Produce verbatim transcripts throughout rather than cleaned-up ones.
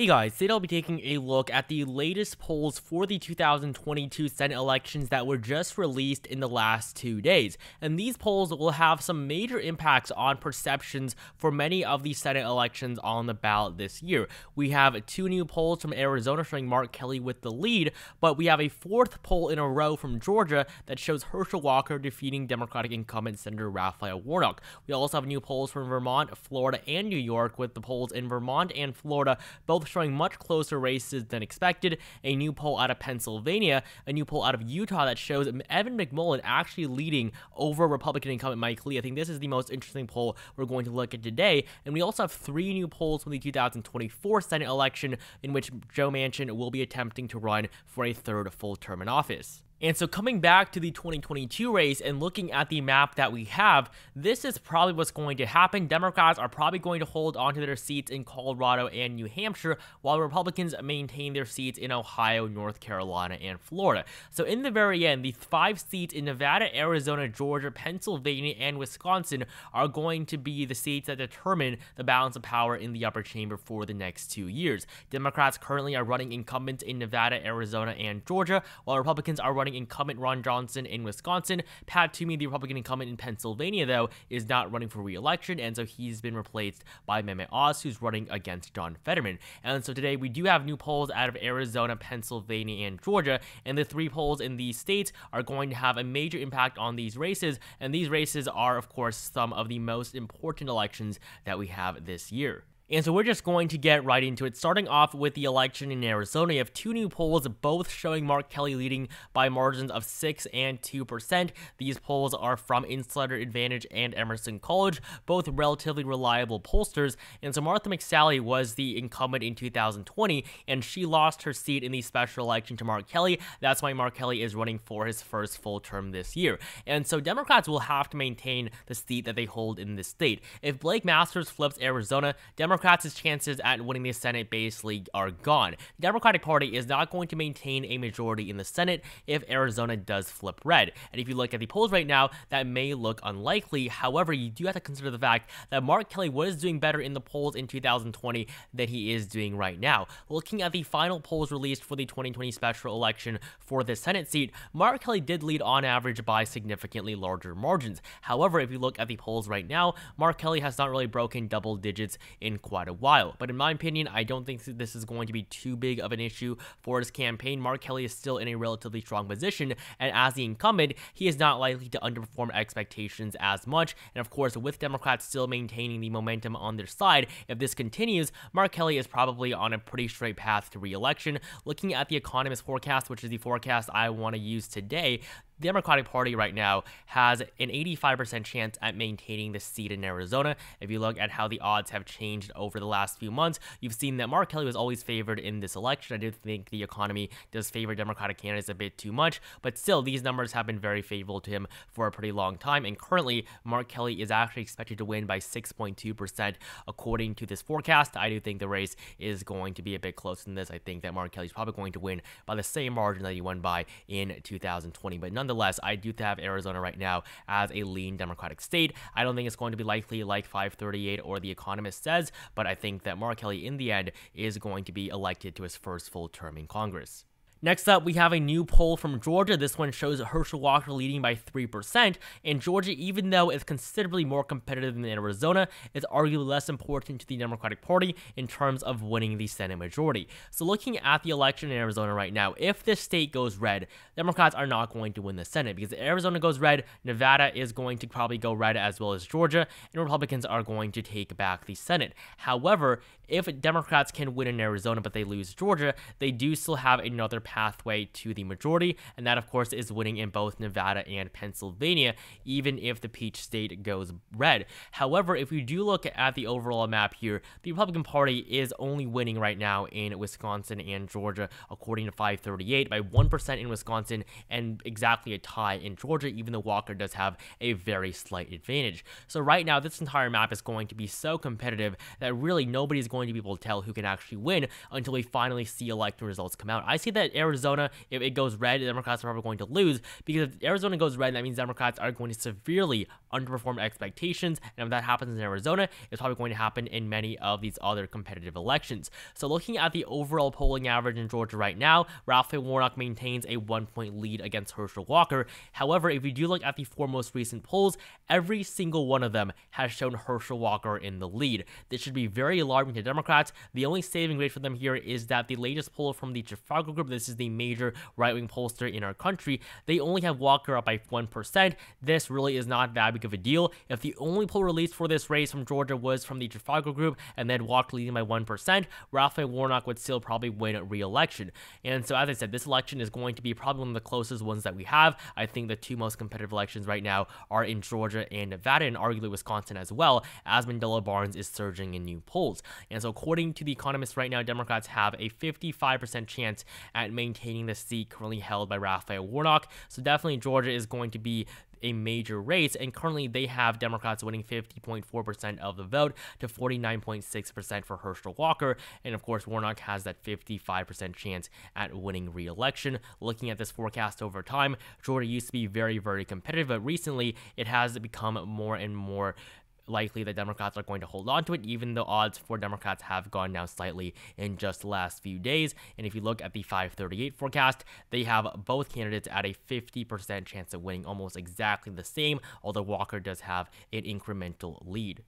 Hey guys, today I'll be taking a look at the latest polls for the two thousand twenty-two Senate elections that were just released in the last two days. And these polls will have some major impacts on perceptions for many of the Senate elections on the ballot this year. We have two new polls from Arizona showing Mark Kelly with the lead, but we have a fourth poll in a row from Georgia that shows Herschel Walker defeating Democratic incumbent Senator Raphael Warnock. We also have new polls from Vermont, Florida, and New York, with the polls in Vermont and Florida both showing much closer races than expected. A new poll out of Pennsylvania, a new poll out of Utah that shows Evan McMullin actually leading over Republican incumbent Mike Lee. I think this is the most interesting poll we're going to look at today. And we also have three new polls from the two thousand twenty-four Senate election in which Joe Manchin will be attempting to run for a third full term in office. And so coming back to the twenty twenty-two race and looking at the map that we have, this is probably what's going to happen. Democrats are probably going to hold onto their seats in Colorado and New Hampshire, while Republicans maintain their seats in Ohio, North Carolina, and Florida. So in the very end, the five seats in Nevada, Arizona, Georgia, Pennsylvania, and Wisconsin are going to be the seats that determine the balance of power in the upper chamber for the next two years. Democrats currently are running incumbents in Nevada, Arizona, and Georgia, while Republicans are running incumbent Ron Johnson in Wisconsin. Pat Toomey, the Republican incumbent in Pennsylvania, though, is not running for re-election, and so he's been replaced by Mehmet Oz, who's running against John Fetterman. And so today we do have new polls out of Arizona, Pennsylvania, and Georgia, and the three polls in these states are going to have a major impact on these races, and these races are, of course, some of the most important elections that we have this year. And so we're just going to get right into it, starting off with the election in Arizona. You have two new polls, both showing Mark Kelly leading by margins of six and two percent. These polls are from Insider Advantage and Emerson College, both relatively reliable pollsters. And so Martha McSally was the incumbent in two thousand twenty, and she lost her seat in the special election to Mark Kelly. That's why Mark Kelly is running for his first full term this year. And so Democrats will have to maintain the seat that they hold in this state. If Blake Masters flips Arizona, Democrats Democrats' chances at winning the Senate basically are gone. The Democratic Party is not going to maintain a majority in the Senate if Arizona does flip red. And if you look at the polls right now, that may look unlikely. However, you do have to consider the fact that Mark Kelly was doing better in the polls in two thousand twenty than he is doing right now. Looking at the final polls released for the twenty twenty special election for the Senate seat, Mark Kelly did lead on average by significantly larger margins. However, if you look at the polls right now, Mark Kelly has not really broken double digits in quite a while. But in my opinion, I don't think this is going to be too big of an issue for his campaign. Mark Kelly is still in a relatively strong position, and as the incumbent, he is not likely to underperform expectations as much. And of course, with Democrats still maintaining the momentum on their side, if this continues, Mark Kelly is probably on a pretty straight path to re-election. Looking at The Economist forecast, which is the forecast I want to use today, the Democratic Party right now has an eighty-five percent chance at maintaining the seat in Arizona. If you look at how the odds have changed over the last few months, you've seen that Mark Kelly was always favored in this election. I do think the economy does favor Democratic candidates a bit too much, but still, these numbers have been very favorable to him for a pretty long time, and currently, Mark Kelly is actually expected to win by six point two percent according to this forecast. I do think the race is going to be a bit closer than this. I think that Mark Kelly's probably going to win by the same margin that he won by in two thousand twenty, but none Nonetheless, I do have Arizona right now as a lean Democratic state. I don't think it's going to be likely like five thirty-eight or The Economist says, but I think that Mark Kelly in the end is going to be elected to his first full term in Congress. Next up, we have a new poll from Georgia. This one shows Herschel Walker leading by three percent, and Georgia, even though it's considerably more competitive than Arizona, is arguably less important to the Democratic Party in terms of winning the Senate majority. So looking at the election in Arizona right now, if this state goes red, Democrats are not going to win the Senate, because if Arizona goes red, Nevada is going to probably go red as well as Georgia, and Republicans are going to take back the Senate. However, if Democrats can win in Arizona but they lose Georgia, they do still have another pathway to the majority, and that of course is winning in both Nevada and Pennsylvania, even if the Peach State goes red. However, if we do look at the overall map here, the Republican Party is only winning right now in Wisconsin and Georgia, according to five thirty-eight, by one percent in Wisconsin and exactly a tie in Georgia, even though Walker does have a very slight advantage. So right now, this entire map is going to be so competitive that really nobody's going to be able to tell who can actually win until we finally see election results come out. I see that Arizona, if it goes red, the Democrats are probably going to lose, because if Arizona goes red, that means Democrats are going to severely underperform expectations, and if that happens in Arizona, it's probably going to happen in many of these other competitive elections. So looking at the overall polling average in Georgia right now, Raphael Warnock maintains a one-point lead against Herschel Walker. However, if you do look at the four most recent polls, every single one of them has shown Herschel Walker in the lead. This should be very alarming to Democrats. The only saving grace for them here is that the latest poll from the Trafalgar Group, this is the major right-wing pollster in our country, they only have Walker up by one percent. This really is not that big of a deal. If the only poll released for this race from Georgia was from the Trafalgar Group and then Walker leading by one percent, Raphael Warnock would still probably win re-election. And so, as I said, this election is going to be probably one of the closest ones that we have. I think the two most competitive elections right now are in Georgia and Nevada, and arguably Wisconsin as well, as Mandela Barnes is surging in new polls. And so, according to The Economist right now, Democrats have a fifty-five percent chance at maintaining the seat currently held by Raphael Warnock. So definitely Georgia is going to be a major race, and currently they have Democrats winning fifty point four percent of the vote to forty-nine point six percent for Herschel Walker, and of course Warnock has that fifty-five percent chance at winning re-election. Looking at this forecast over time, Georgia used to be very, very competitive, but recently it has become more and more likely that Democrats are going to hold on to it, even though odds for Democrats have gone down slightly in just the last few days. And if you look at the five thirty-eight forecast, they have both candidates at a fifty percent chance of winning, almost exactly the same, although Walker does have an incremental lead.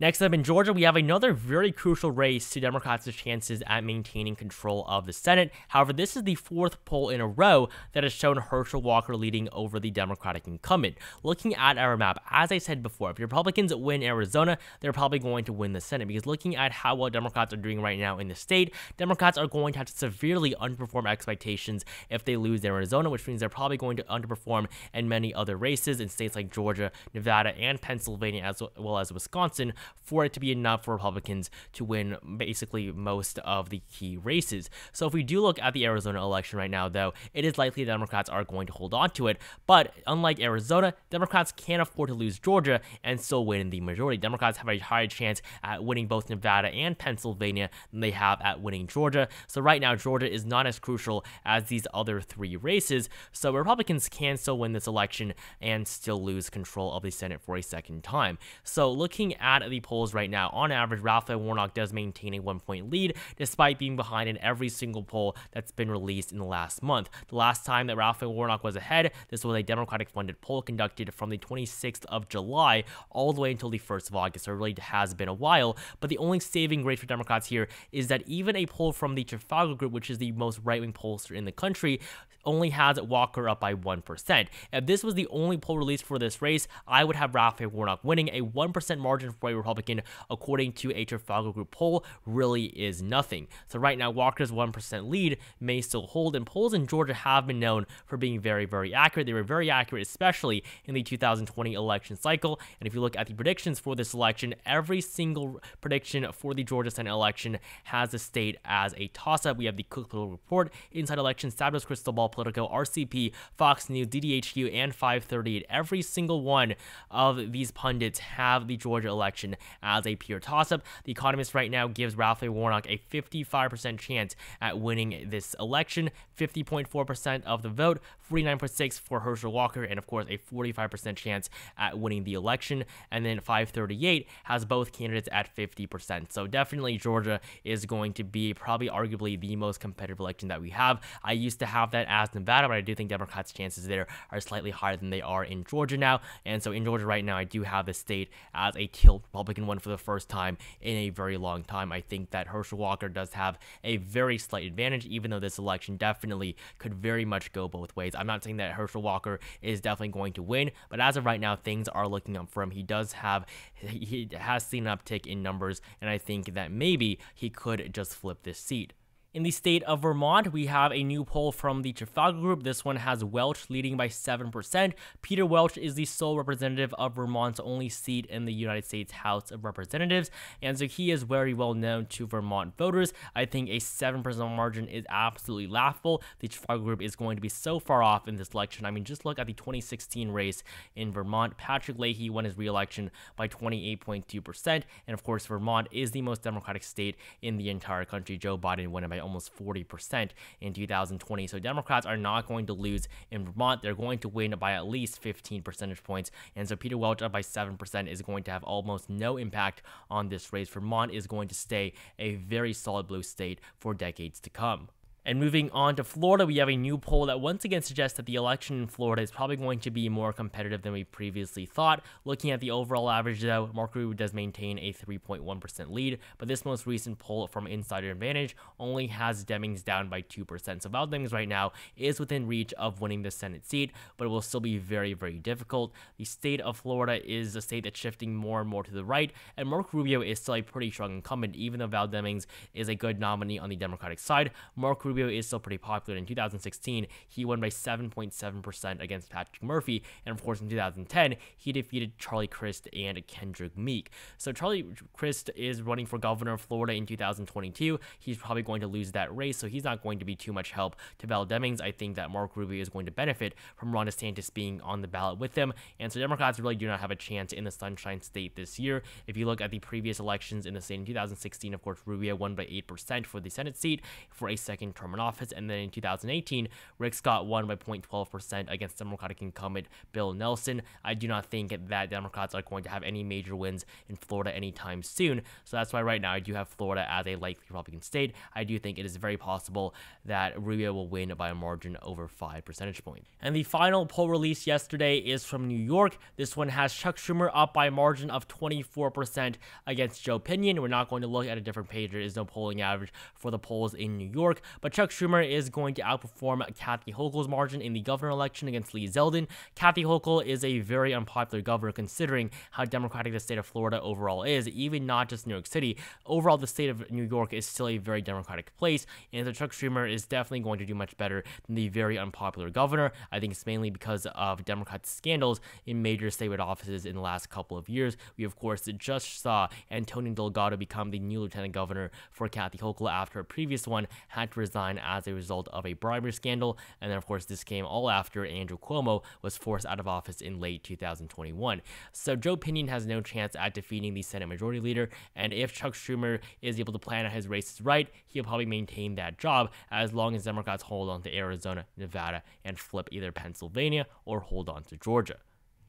Next up in Georgia, we have another very crucial race to Democrats' chances at maintaining control of the Senate. However, this is the fourth poll in a row that has shown Herschel Walker leading over the Democratic incumbent. Looking at our map, as I said before, if Republicans win Arizona, they're probably going to win the Senate, because looking at how well Democrats are doing right now in the state, Democrats are going to have to severely underperform expectations if they lose Arizona, which means they're probably going to underperform in many other races in states like Georgia, Nevada, and Pennsylvania, as well as Wisconsin, for it to be enough for Republicans to win basically most of the key races. So if we do look at the Arizona election right now, though, it is likely Democrats are going to hold on to it. But unlike Arizona, Democrats can't afford to lose Georgia and still win the majority. Democrats have a higher chance at winning both Nevada and Pennsylvania than they have at winning Georgia. So right now, Georgia is not as crucial as these other three races. So Republicans can still win this election and still lose control of the Senate for a second time. So looking at the polls right now, on average, Raphael Warnock does maintain a one-point lead, despite being behind in every single poll that's been released in the last month. The last time that Raphael Warnock was ahead, this was a Democratic-funded poll conducted from the twenty-sixth of July all the way until the first of August, so it really has been a while. But the only saving grace for Democrats here is that even a poll from the Trafalgar Group, which is the most right-wing pollster in the country, only has Walker up by one percent. If this was the only poll released for this race, I would have Raphael Warnock winning. A one percent margin for a Republican, according to a Trafalgar Group poll, really is nothing. So right now, Walker's one percent lead may still hold, and polls in Georgia have been known for being very, very accurate. They were very accurate, especially in the two thousand twenty election cycle, and if you look at the predictions for this election, every single prediction for the Georgia Senate election has the state as a toss-up. We have the Cook Political Report, Inside Election, Sabato's Crystal Ball, Politico, R C P, Fox News, D D H Q, and five thirty-eight. Every single one of these pundits have the Georgia election as a pure toss-up. The Economist right now gives Raphael Warnock a fifty-five percent chance at winning this election, fifty point four percent of the vote, forty-nine point six percent for Herschel Walker, and of course a forty-five percent chance at winning the election. And then five thirty-eight has both candidates at fifty percent. So definitely Georgia is going to be probably arguably the most competitive election that we have. I used to have that as Nevada, but I do think Democrats' chances there are slightly higher than they are in Georgia now. And so in Georgia right now, I do have the state as a tilt Republican won for the first time in a very long time. I think that Herschel Walker does have a very slight advantage, even though this election definitely could very much go both ways. I'm not saying that Herschel Walker is definitely going to win, but as of right now, things are looking up for him. He does have, he has seen an uptick in numbers, and I think that maybe he could just flip this seat. In the state of Vermont, we have a new poll from the Trafalgar Group. This one has Welch leading by seven percent. Peter Welch is the sole representative of Vermont's only seat in the United States House of Representatives, and so he is very well known to Vermont voters. I think a seven percent margin is absolutely laughable. The Trafalgar Group is going to be so far off in this election. I mean, just look at the twenty sixteen race in Vermont. Patrick Leahy won his re-election by twenty-eight point two percent, and of course, Vermont is the most Democratic state in the entire country. Joe Biden won it by almost forty percent in two thousand twenty. So Democrats are not going to lose in Vermont. They're going to win by at least fifteen percentage points. And so Peter Welch up by seven percent is going to have almost no impact on this race. Vermont is going to stay a very solid blue state for decades to come. And moving on to Florida, we have a new poll that once again suggests that the election in Florida is probably going to be more competitive than we previously thought. Looking at the overall average, though, Marco Rubio does maintain a three point one percent lead, but this most recent poll from Insider Advantage only has Demings down by two percent. So Val Demings right now is within reach of winning the Senate seat, but it will still be very, very difficult. The state of Florida is a state that's shifting more and more to the right, and Marco Rubio is still a pretty strong incumbent, even though Val Demings is a good nominee on the Democratic side. Marco Rubio Rubio is still pretty popular. In two thousand sixteen, he won by seven point seven percent against Patrick Murphy, and of course in two thousand ten, he defeated Charlie Crist and Kendrick Meek. So Charlie Crist is running for governor of Florida in two thousand twenty-two. He's probably going to lose that race, so he's not going to be too much help to Val Demings. I think that Marco Rubio is going to benefit from Ron DeSantis being on the ballot with them, and so Democrats really do not have a chance in the Sunshine State this year. If you look at the previous elections in the state in two thousand sixteen, of course Rubio won by eight percent for the Senate seat for a second term in office, and then in two thousand eighteen, Rick Scott won by zero point one two percent against Democratic incumbent Bill Nelson. I do not think that Democrats are going to have any major wins in Florida anytime soon, so that's why right now I do have Florida as a likely Republican state. I do think it is very possible that Rubio will win by a margin over five percentage points. And the final poll released yesterday is from New York. This one has Chuck Schumer up by a margin of twenty-four percent against Joe Pinion. We're not going to look at a different page. There is no polling average for the polls in New York, but Chuck Schumer is going to outperform Kathy Hochul's margin in the governor election against Lee Zeldin. Kathy Hochul is a very unpopular governor considering how democratic the state of Florida overall is, even not just New York City. Overall, the state of New York is still a very democratic place, and so Chuck Schumer is definitely going to do much better than the very unpopular governor. I think it's mainly because of Democrat scandals in major statewide offices in the last couple of years. We, of course, just saw Antonio Delgado become the new lieutenant governor for Kathy Hochul after a previous one had to resign as a result of a bribery scandal, and then of course this came all after Andrew Cuomo was forced out of office in late two thousand twenty-one. So Joe Pinion has no chance at defeating the Senate Majority Leader, and if Chuck Schumer is able to plan out his races right, he'll probably maintain that job as long as Democrats hold on to Arizona, Nevada, and flip either Pennsylvania or hold on to Georgia.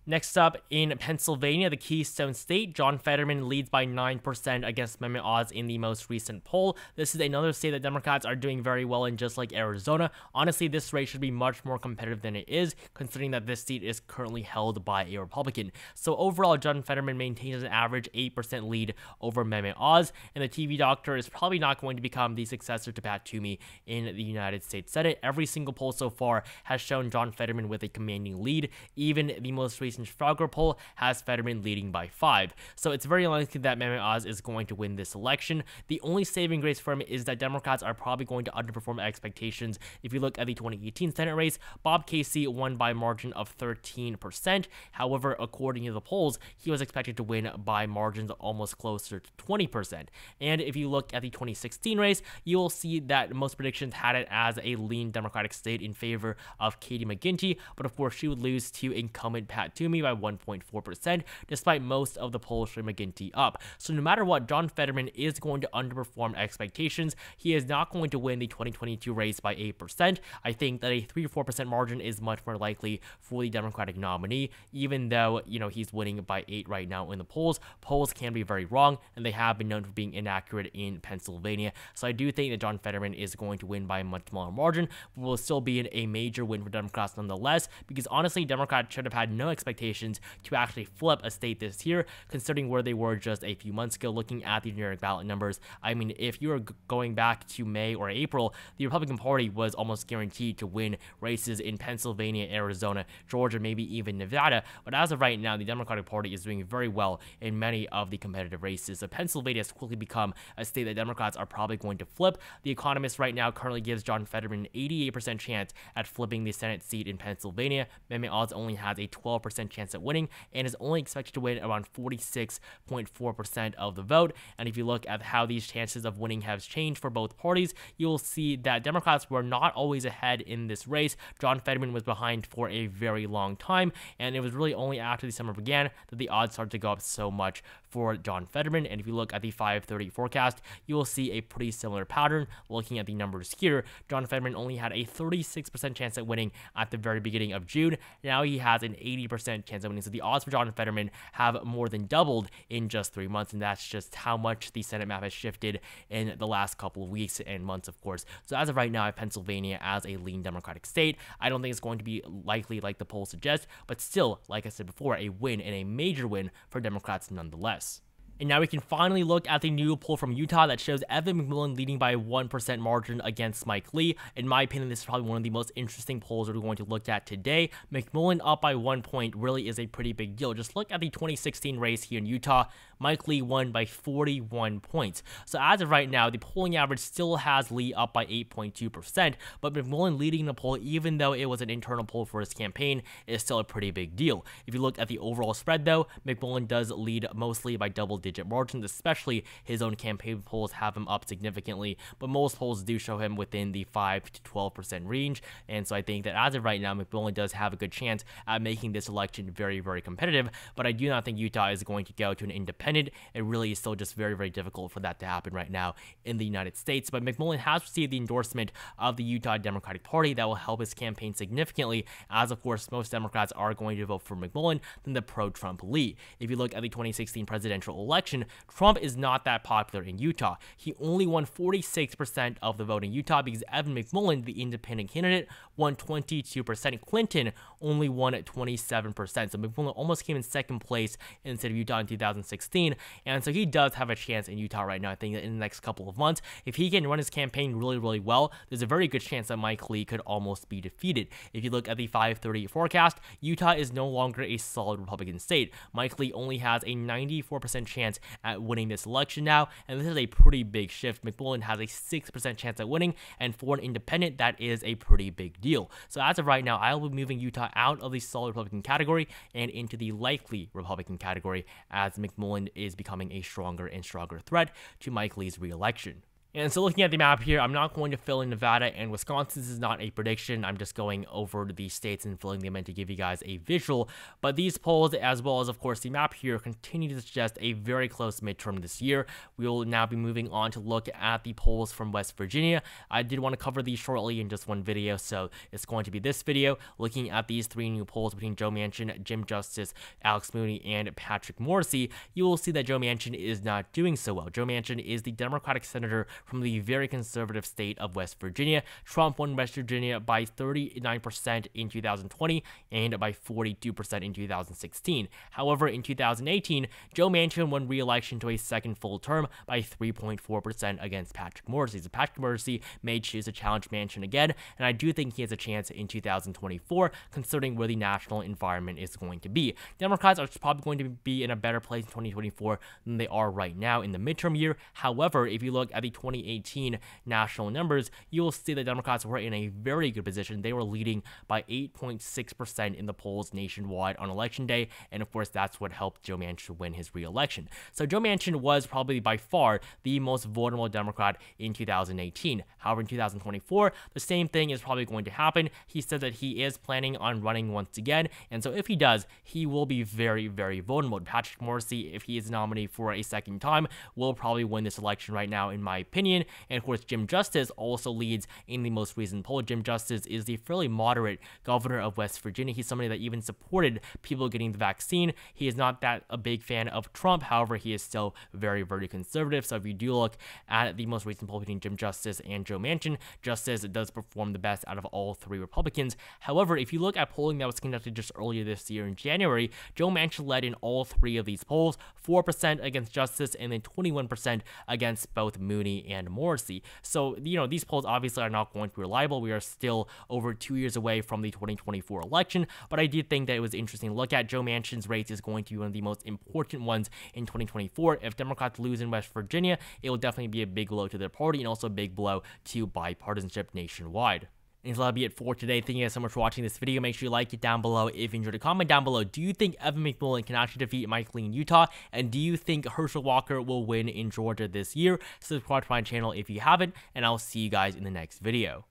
Next up, in Pennsylvania, the Keystone State, John Fetterman leads by nine percent against Mehmet Oz in the most recent poll. This is another state that Democrats are doing very well in, just like Arizona. Honestly, this race should be much more competitive than it is, considering that this seat is currently held by a Republican. So overall, John Fetterman maintains an average eight percent lead over Mehmet Oz, and the T V doctor is probably not going to become the successor to Pat Toomey in the United States Senate. Every single poll so far has shown John Fetterman with a commanding lead. Even the most recent Trafalgar poll has Fetterman leading by five. So it's very likely that Mehmet Oz is going to win this election. The only saving grace for him is that Democrats are probably going to underperform expectations. If you look at the twenty eighteen Senate race, Bob Casey won by a margin of thirteen percent. However, according to the polls, he was expected to win by margins almost closer to twenty percent. And if you look at the twenty sixteen race, you will see that most predictions had it as a lean Democratic state in favor of Katie McGinty, but of course she would lose to incumbent Pat Toomey me by one point four percent, despite most of the polls showing McGinty up. So no matter what, John Fetterman is going to underperform expectations. He is not going to win the twenty twenty-two race by eight percent. I think that a three to four percent margin is much more likely for the Democratic nominee, even though, you know, he's winning by eight right now in the polls. Polls can be very wrong, and they have been known for being inaccurate in Pennsylvania. So I do think that John Fetterman is going to win by a much smaller margin, but will still be in a major win for Democrats nonetheless, because honestly, Democrats should have had no expectations expectations to actually flip a state this year, considering where they were just a few months ago. Looking at the generic ballot numbers, I mean, if you were going back to May or April, the Republican Party was almost guaranteed to win races in Pennsylvania, Arizona, Georgia, maybe even Nevada. But as of right now, the Democratic Party is doing very well in many of the competitive races. So Pennsylvania has quickly become a state that Democrats are probably going to flip. The Economist right now currently gives John Fetterman an eighty-eight percent chance at flipping the Senate seat in Pennsylvania. Mehmet Oz only has a twelve percent chance at winning and is only expected to win around forty-six point four percent of the vote. And if you look at how these chances of winning have changed for both parties, you'll see that Democrats were not always ahead in this race. John Fetterman was behind for a very long time, and it was really only after the summer began that the odds started to go up so much for John Fetterman. And if you look at the five thirty forecast, you will see a pretty similar pattern. Looking at the numbers here, John Fetterman only had a thirty-six percent chance at winning at the very beginning of June. Now he has an eighty percent chance of winning. So the odds for John Fetterman have more than doubled in just three months. And that's just how much the Senate map has shifted in the last couple of weeks and months, of course. So as of right now, I have Pennsylvania as a lean Democratic state. I don't think it's going to be likely like the polls suggest, but still, like I said before, a win and a major win for Democrats nonetheless. And now we can finally look at the new poll from Utah that shows Evan McMullin leading by a one percent margin against Mike Lee. In my opinion, this is probably one of the most interesting polls that we're going to look at today. McMullin up by one point really is a pretty big deal. Just look at the twenty sixteen race here in Utah. Mike Lee won by forty-one points. So as of right now, the polling average still has Lee up by eight point two percent, but McMullin leading the poll, even though it was an internal poll for his campaign, is still a pretty big deal. If you look at the overall spread though, McMullin does lead mostly by double digit margins, especially his own campaign polls have him up significantly, but most polls do show him within the five to twelve percent range. And so I think that as of right now, McMullin does have a good chance at making this election very, very competitive, but I do not think Utah is going to go to an independent. It really is still just very, very difficult for that to happen right now in the United States. But McMullin has received the endorsement of the Utah Democratic Party that will help his campaign significantly, as of course most Democrats are going to vote for McMullin than the pro-Trump Lee. If you look at the twenty sixteen presidential election, Election, Trump is not that popular in Utah. He only won forty-six percent of the vote in Utah because Evan McMullin, the independent candidate, won twenty-two percent. Clinton only won at twenty-seven percent. So McMullin almost came in second place in the state of Utah in two thousand sixteen. And so he does have a chance in Utah right now. I think that in the next couple of months, if he can run his campaign really, really well, there's a very good chance that Mike Lee could almost be defeated. If you look at the five thirty forecast, Utah is no longer a solid Republican state. Mike Lee only has a ninety-four percent chance at winning this election now, and this is a pretty big shift. McMullin has a six percent chance at winning, and for an independent, that is a pretty big deal. So as of right now, I'll be moving Utah out of the solid Republican category and into the likely Republican category as McMullin is becoming a stronger and stronger threat to Mike Lee's re-election. And so looking at the map here, I'm not going to fill in Nevada and Wisconsin. This is not a prediction. I'm just going over the states and filling them in to give you guys a visual. But these polls, as well as, of course, the map here, continue to suggest a very close midterm this year. We will now be moving on to look at the polls from West Virginia. I did want to cover these shortly in just one video, so it's going to be this video, looking at these three new polls between Joe Manchin, Jim Justice, Alex Mooney, and Patrick Morrissey. You will see that Joe Manchin is not doing so well. Joe Manchin is the Democratic senator from the very conservative state of West Virginia. Trump won West Virginia by thirty-nine percent in two thousand twenty and by forty-two percent in two thousand sixteen. However, in two thousand eighteen, Joe Manchin won re-election to a second full term by three point four percent against Patrick Morrissey. So Patrick Morrissey may choose to challenge Manchin again, and I do think he has a chance in two thousand twenty-four, considering where the national environment is going to be. Democrats are probably going to be in a better place in twenty twenty-four than they are right now in the midterm year. However, if you look at the twenty eighteen national numbers, you will see the Democrats were in a very good position. They were leading by eight point six percent in the polls nationwide on election day, and of course that's what helped Joe Manchin win his re-election. So Joe Manchin was probably by far the most vulnerable Democrat in two thousand eighteen. However, in two thousand twenty-four, the same thing is probably going to happen. He said that he is planning on running once again, and so if he does, he will be very, very vulnerable. Patrick Morrissey, if he is nominated for a second time, will probably win this election right now, in my opinion. Opinion. And of course, Jim Justice also leads in the most recent poll. Jim Justice is the fairly moderate governor of West Virginia. He's somebody that even supported people getting the vaccine. He is not that a big fan of Trump. However, he is still very, very conservative. So if you do look at the most recent poll between Jim Justice and Joe Manchin, Justice does perform the best out of all three Republicans. However, if you look at polling that was conducted just earlier this year in January, Joe Manchin led in all three of these polls, four percent against Justice and then twenty-one percent against both Mooney and Morrissey. So, you know, these polls obviously are not going to be reliable. We are still over two years away from the twenty twenty-four election, but I did think that it was interesting to look at. Joe Manchin's race is going to be one of the most important ones in twenty twenty-four. If Democrats lose in West Virginia, it will definitely be a big blow to their party and also a big blow to bipartisanship nationwide. And so that'll be it for today. Thank you guys so much for watching this video. Make sure you like it down below if you enjoyed it. Comment down below, do you think Evan McMullin can actually defeat Mike Lee in Utah? And do you think Herschel Walker will win in Georgia this year? Subscribe to my channel if you haven't, and I'll see you guys in the next video.